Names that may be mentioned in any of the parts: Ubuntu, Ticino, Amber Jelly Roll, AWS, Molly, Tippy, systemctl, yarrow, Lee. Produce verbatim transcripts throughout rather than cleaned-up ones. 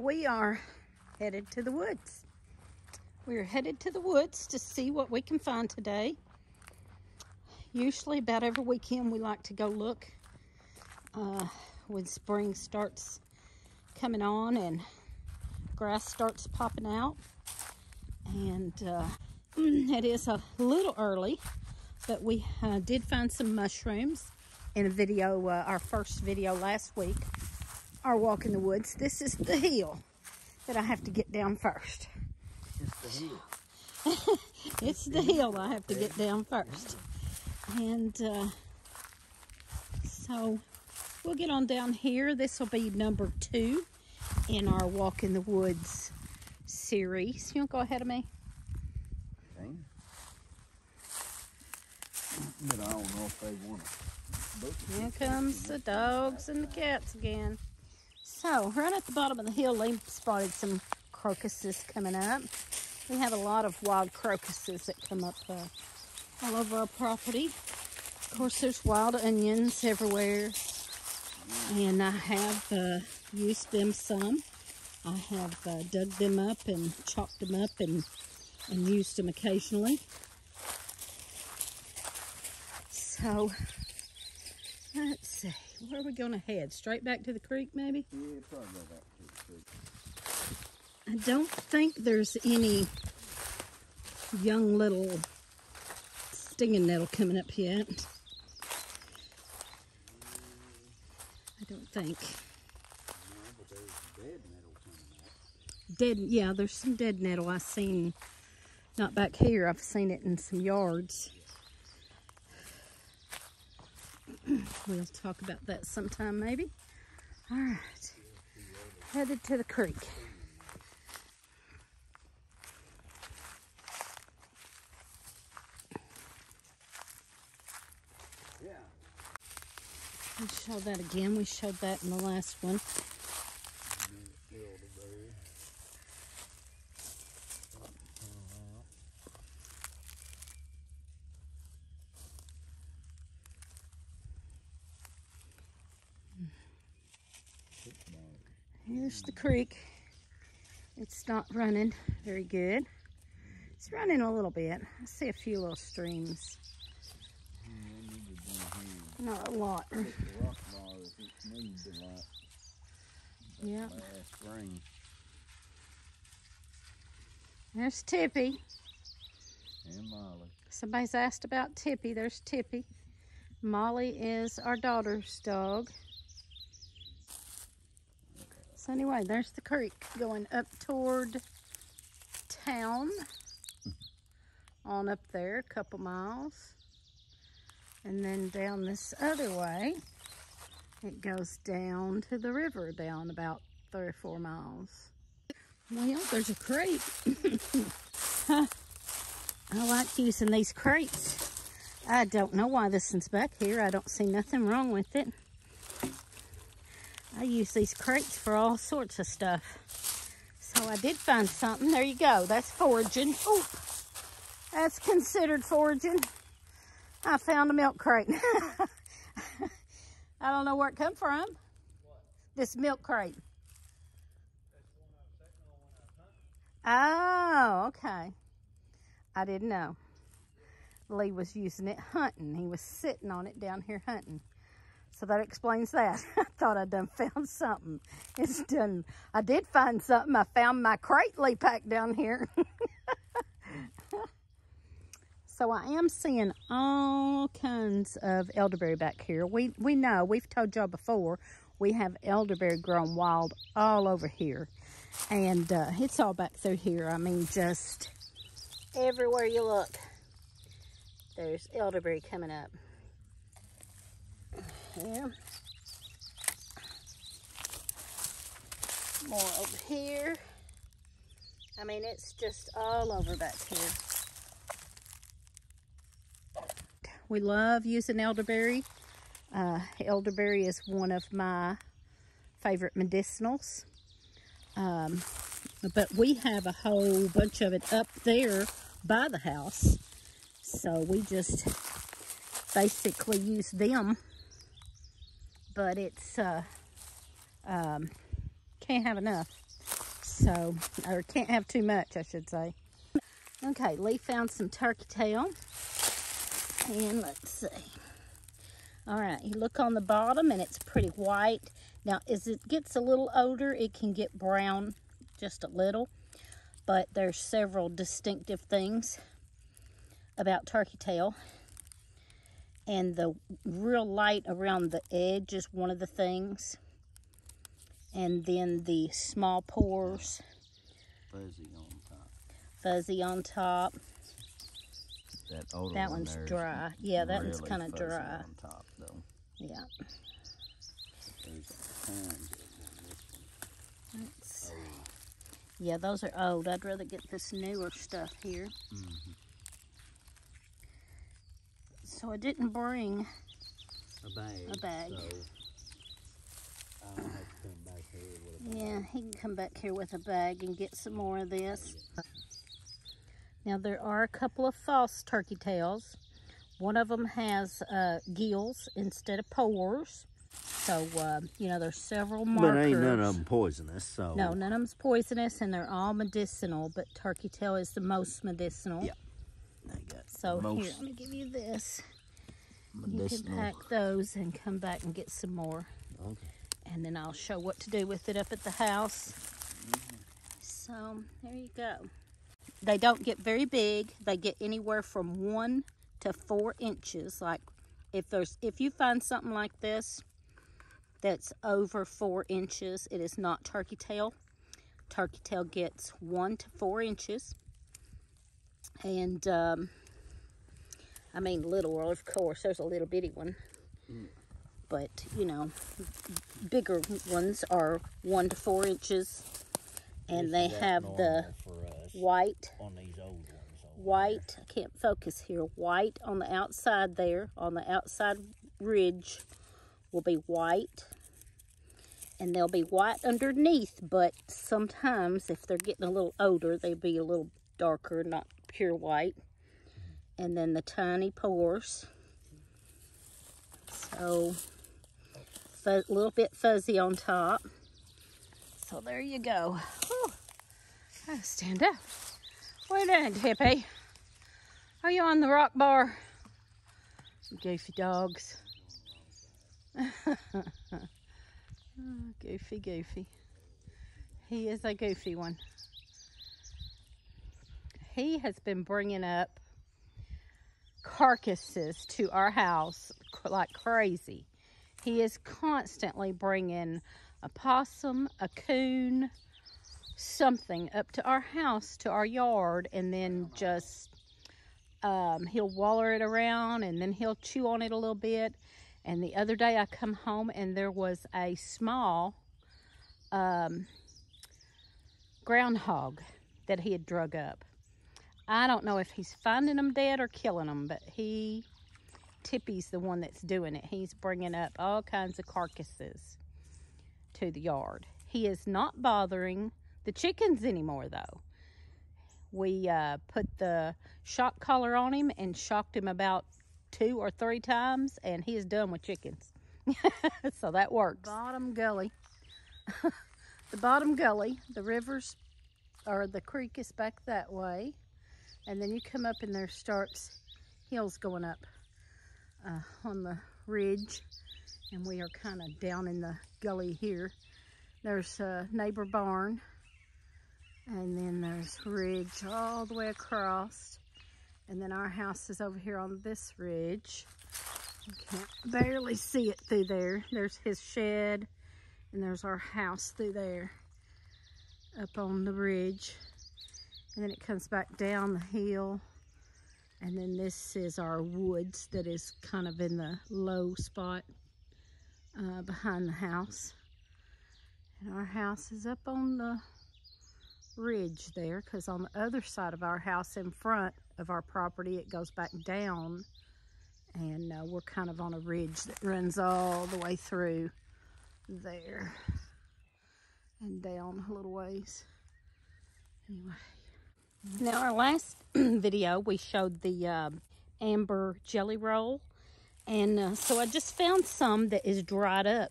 that we are headed to the woods. We're headed to the woods to see what we can find today. Usually about every weekend we like to go look uh, when spring starts coming on and grass starts popping out. And uh, it is a little early, but we uh, did find some mushrooms in a video, uh, our first video last week, our walk in the woods. This is the hill that I have to get down first. It's the hill. It's the hill I have to get down first. And uh, so we'll get on down here. This will be number two in our walk in the woods series. You want to go ahead of me? Okay. But I don't know if they want to. Here comes the dogs and the cats again. So right at the bottom of the hill, Lee spotted some crocuses coming up. We have a lot of wild crocuses that come up uh, all over our property. Of course, there's wild onions everywhere. And I have uh, used them some. I have uh, dug them up and chopped them up and, and used them occasionally. So, let's see. Where are we going to head? Straight back to the creek, maybe? Yeah, probably back to the creek. I don't think there's any young little stinging nettle coming up yet. I don't think. Yeah, but there's dead nettle coming up. Dead, yeah, there's some dead nettle I've seen, not back here, I've seen it in some yards. We'll talk about that sometime, maybe. All right, headed to the creek. We show that again. We showed that in the last one. Here's the creek. It's not running very good. It's running a little bit. I see a few little streams. Not a lot. Yeah. There's Tippy. And Molly. Somebody's asked about Tippy. There's Tippy. Molly is our daughter's dog. So anyway, there's the creek going up toward town. On up there, a couple miles. And then down this other way, it goes down to the river, down about three or four miles. Well, there's a crate. I like using these crates. I don't know why this one's back here. I don't see nothing wrong with it. I use these crates for all sorts of stuff. So I did find something. There you go. That's foraging. Oh, that's considered foraging. I found a milk crate. I don't know where it come from. What? This milk crate. That's one I was taking on when I was hunting. Oh, okay. I didn't know. Lee was using it hunting. He was sitting on it down here hunting. So that explains that. I thought I done found something. It's done. I did find something. I found my crate Lee packed down here. So I am seeing all kinds of elderberry back here. We we know, we've told y'all before, we have elderberry grown wild all over here. And uh, it's all back through here. I mean, just everywhere you look, there's elderberry coming up. Yeah. More over here. I mean, it's just all over back here. We love using elderberry. Uh, elderberry is one of my favorite medicinals. Um, but we have a whole bunch of it up there by the house. So we just basically use them. But it's, uh, um, can't have enough. so, or can't have too much, I should say. Okay, Lee found some turkey tail. And let's see. All right, you look on the bottom and it's pretty white. Now, as it gets a little older, it can get brown just a little. But there's several distinctive things about turkey tail. And the real light around the edge is one of the things. And then the small pores. Fuzzy on top. Fuzzy on top. That older that one's one dry. Yeah, that really one's kind of dry. On top, though. Yeah. There's tons of them. Let's see. Oh. Yeah, those are old. I'd rather get this newer stuff here. Mm-hmm. So I didn't bring a bag. A bag. So I don't have to come back here with a bag. Yeah, he can come back here with a bag and get some more of this. Now, there are a couple of false turkey tails. One of them has uh, gills instead of pores. So, uh, you know, there's several markers. But ain't none of them poisonous, so. No, none of them's poisonous, and they're all medicinal, but turkey tail is the most medicinal. Yeah. I got so most here, I'm going to give you this. Medicinal. You can pack those and come back and get some more. Okay. And then I'll show what to do with it up at the house. Mm-hmm. So, there you go. They don't get very big. They get anywhere from one to four inches. Like if there's, if you find something like this that's over four inches, it is not turkey tail. Turkey tail gets one to four inches, and um, I mean little, of course. There's a little bitty one, mm. but you know, bigger ones are one to four inches. And they have the white on these old ones. White, I can't focus here. White on the outside there, on the outside ridge will be white. And they'll be white underneath, but sometimes if they're getting a little older, they'll be a little darker, not pure white. And then the tiny pores. So, a little bit fuzzy on top. So there you go. Whew. Oh, stand up. What are you doing, Tippy? Are you on the rock bar? You goofy dogs. Oh, goofy, goofy. He is a goofy one. He has been bringing up carcasses to our house like crazy. He is constantly bringing a possum, a coon, something up to our house, to our yard, and then just um, he'll waller it around, and then he'll chew on it a little bit. And the other day I come home and there was a small um, groundhog that he had drug up. I don't know if he's finding them dead or killing them, but he, Tippy's the one that's doing it. He's bringing up all kinds of carcasses to the yard. He is not bothering the chickens anymore, though. We uh, put the shock collar on him and shocked him about two or three times, and he is done with chickens. So that works. Bottom gully. The bottom gully. The rivers or the creek is back that way, and then you come up and there starts hills going up uh, on the ridge. And we are kind of down in the gully here. There's a neighbor barn. And then there's ridge all the way across. And then our house is over here on this ridge. You can't barely see it through there. There's his shed. And there's our house through there. Up on the ridge. And then it comes back down the hill. And then this is our woods that is kind of in the low spot. Uh, behind the house, and our house is up on the ridge there, because on the other side of our house in front of our property it goes back down, and uh, we're kind of on a ridge that runs all the way through there and down a little ways. Anyway, now our last video we showed the uh, amber jelly roll. And uh, so I just found some that is dried up.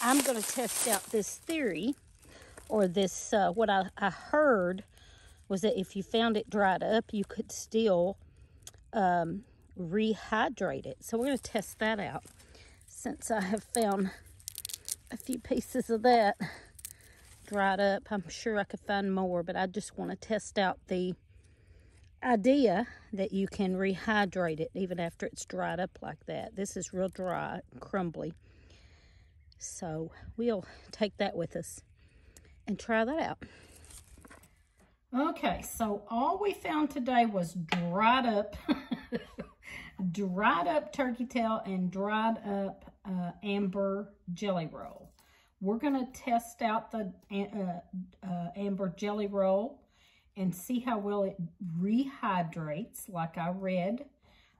I'm going to test out this theory or this, uh, what I, I heard was that if you found it dried up, you could still um, rehydrate it. So we're going to test that out, since I have found a few pieces of that dried up. I'm sure I could find more, but I just want to test out the idea that you can rehydrate it even after it's dried up like that. This is real dry, crumbly. So we'll take that with us and try that out. Okay, so all we found today was dried up dried up turkey tail and dried up uh, amber jelly roll. We're gonna test out the uh, uh, amber jelly roll and see how well it rehydrates. Like I read,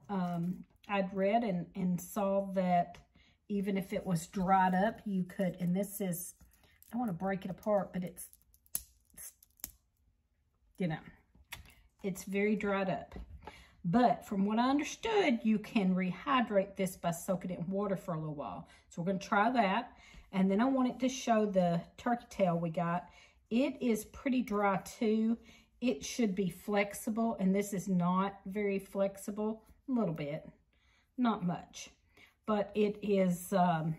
um, I'd read and, and saw that even if it was dried up, you could, and this is, I want to break it apart, but it's, it's, you know, it's very dried up. But from what I understood, you can rehydrate this by soaking it in water for a little while. So we're going to try that. And then I wanted to show the turkey tail we got. It is pretty dry too. It should be flexible, and this is not very flexible. A little bit, not much, but it is um,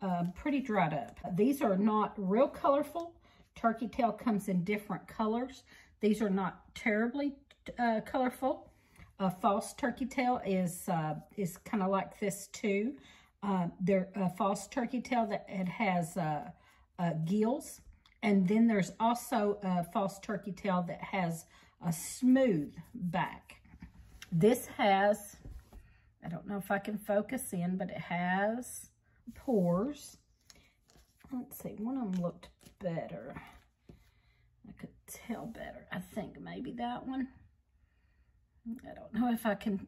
uh, pretty dried up. These are not real colorful. Turkey tail comes in different colors. These are not terribly uh, colorful. A false turkey tail is uh, is kind of like this too. Uh, they're a false turkey tail that it has uh, uh, gills. And then there's also a false turkey tail that has a smooth back. This has, I don't know if I can focus in, but it has pores. Let's see, one of them looked better. I could tell better. I think maybe that one. I don't know if I can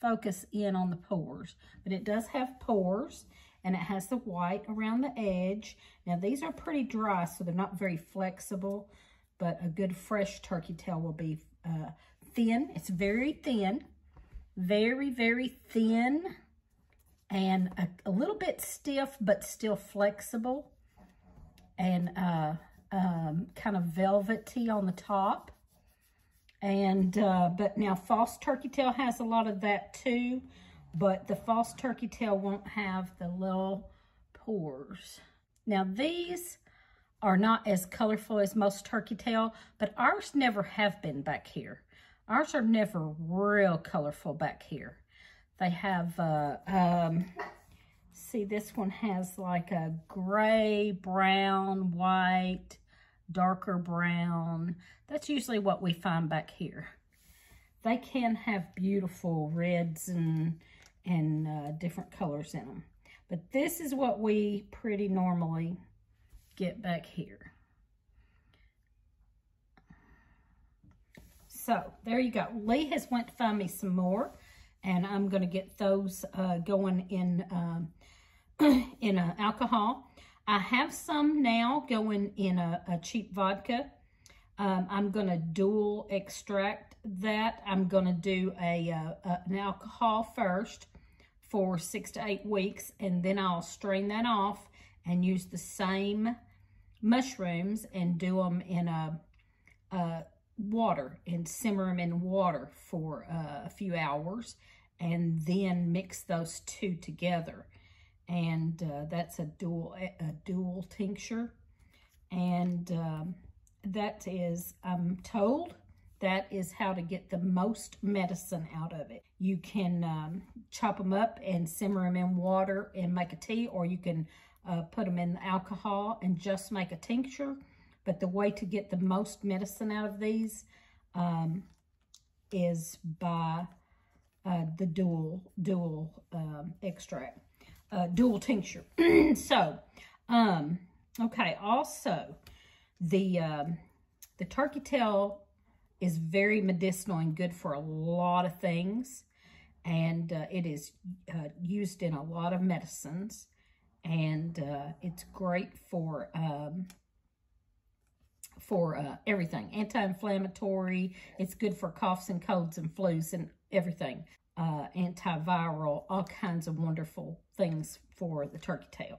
focus in on the pores, but it does have pores. And it has the white around the edge. Now these are pretty dry, so they're not very flexible, but a good fresh turkey tail will be uh, thin. It's very thin, very, very thin, and a, a little bit stiff, but still flexible, and uh, um, kind of velvety on the top. And, uh, but now false turkey tail has a lot of that too. But the false turkey tail won't have the little pores. Now these are not as colorful as most turkey tail, but ours never have been back here. Ours are never real colorful back here. They have, uh, um, see, this one has like a gray, brown, white, darker brown. That's usually what we find back here. They can have beautiful reds and and uh, different colors in them. But this is what we pretty normally get back here. So there you go. Lee has went to find me some more, and I'm gonna get those uh, going in, um, in uh, alcohol. I have some now going in a, a cheap vodka. Um, I'm gonna dual extract that. I'm gonna do a, uh, a an alcohol first for six to eight weeks, and then I'll strain that off and use the same mushrooms and do them in a, a water and simmer them in water for uh, a few hours, and then mix those two together. And uh, that's a dual a dual tincture, and. Um, That is, I'm told, that is how to get the most medicine out of it. You can um, chop them up and simmer them in water and make a tea, or you can uh, put them in alcohol and just make a tincture. But the way to get the most medicine out of these um, is by uh, the dual dual um, extract, uh, dual tincture. So, um, okay, also... The, um, the turkey tail is very medicinal and good for a lot of things. And uh, it is uh, used in a lot of medicines. And uh, it's great for, um, for uh, everything. Anti-inflammatory. It's good for coughs and colds and flus and everything. Uh, antiviral. All kinds of wonderful things for the turkey tail.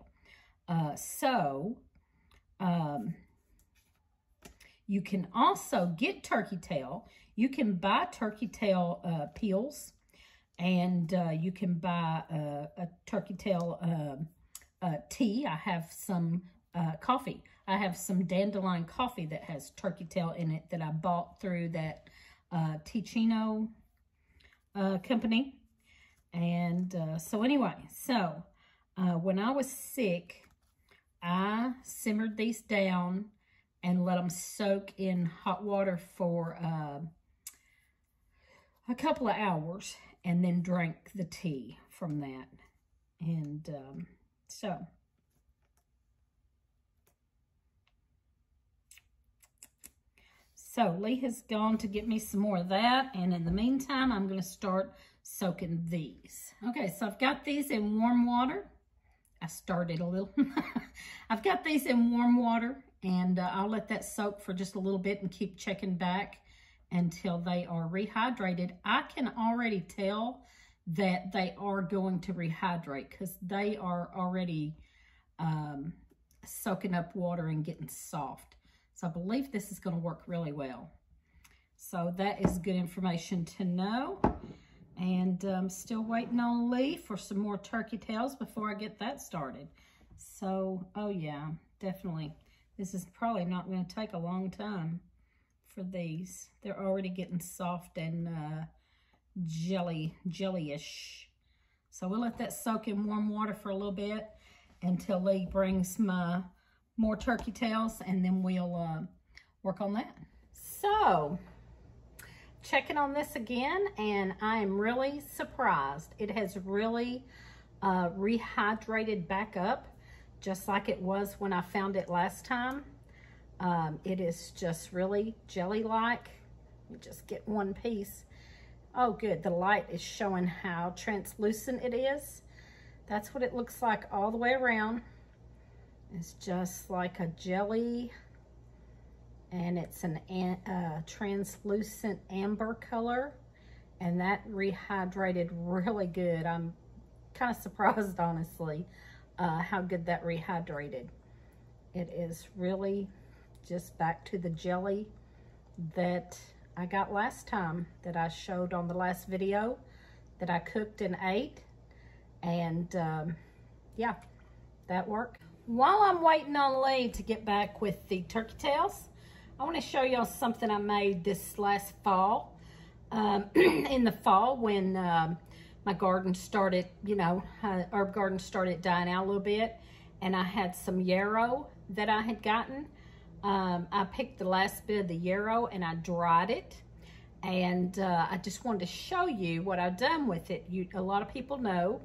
Uh, so... Um, you can also get turkey tail. You can buy turkey tail uh, peels, and uh, you can buy uh, a turkey tail uh, uh, tea. I have some uh, coffee. I have some dandelion coffee that has turkey tail in it that I bought through that uh, Ticino uh, company. And uh, so anyway, so uh, when I was sick, I simmered these down and let them soak in hot water for uh, a couple of hours, and then drank the tea from that. And um, so... So Lee has gone to get me some more of that, and in the meantime, I'm going to start soaking these. Okay, so I've got these in warm water. I started a little. I've got these in warm water, and uh, I'll let that soak for just a little bit and keep checking back until they are rehydrated. I can already tell that they are going to rehydrate because they are already um, soaking up water and getting soft. So I believe this is going to work really well. So that is good information to know. And I'm still waiting on Lee for some more turkey tails before I get that started. So, oh yeah, definitely. This is probably not going to take a long time for these. They're already getting soft and uh, jelly, jelly-ish. So we'll let that soak in warm water for a little bit until Lee brings my... more turkey tails, and then we'll uh, work on that. So, checking on this again, and I am really surprised. It has really uh, rehydrated back up, just like it was when I found it last time. Um, it is just really jelly-like. Let me just get one piece. Oh, good. The light is showing how translucent it is. That's what it looks like all the way around. It's just like a jelly, and it's an uh, translucent amber color, and that rehydrated really good. I'm kind of surprised, honestly, uh, how good that rehydrated. It is really just back to the jelly that I got last time, that I showed on the last video that I cooked and ate, and um, yeah, that worked. While I'm waiting on Lee to get back with the turkey tails, I want to show y'all something I made this last fall. Um, in the fall, when um, my garden started, you know, uh, herb garden started dying out a little bit, and I had some yarrow that I had gotten. Um, I picked the last bit of the yarrow and I dried it. And uh, I just wanted to show you what I've done with it. You, a lot of people know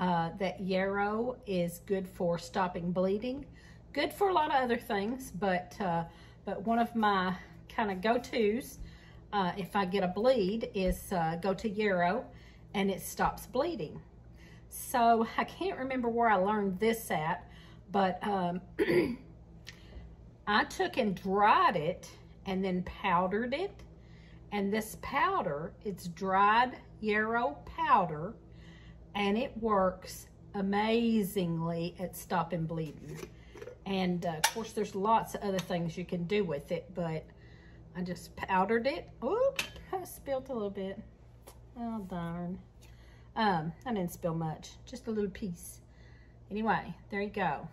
Uh, that yarrow is good for stopping bleeding, good for a lot of other things, but uh, but one of my kind of go-tos, uh, if I get a bleed, is uh, go to yarrow, and it stops bleeding. So I can't remember where I learned this at, but um, I took and dried it and then powdered it, and this powder, it's dried yarrow powder, and it works amazingly at stopping bleeding. And uh, of course there's lots of other things you can do with it, but I just powdered it. Oh, I spilled a little bit. Oh darn. Um, I didn't spill much, just a little piece. Anyway, there you go.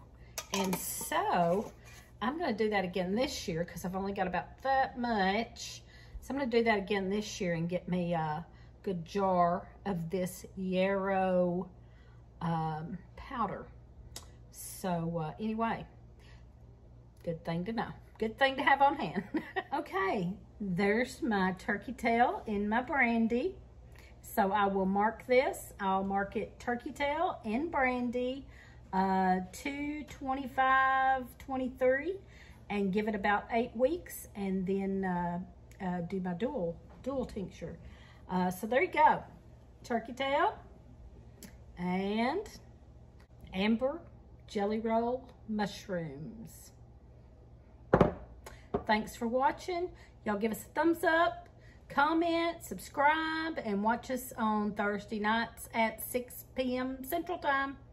And so I'm gonna do that again this year because I've only got about that much. So I'm gonna do that again this year and get me uh, a jar of this yarrow um, powder. So uh, anyway, good thing to know. Good thing to have on hand. Okay, there's my turkey tail in my brandy. So I will mark this. I'll mark it turkey tail in brandy, uh, two twenty-five, twenty-three, and give it about eight weeks, and then uh, uh, do my dual, dual tincture. Uh, so there you go, turkey tail and amber jelly roll mushrooms. Thanks for watching. Y'all give us a thumbs up, comment, subscribe, and watch us on Thursday nights at six p m Central Time.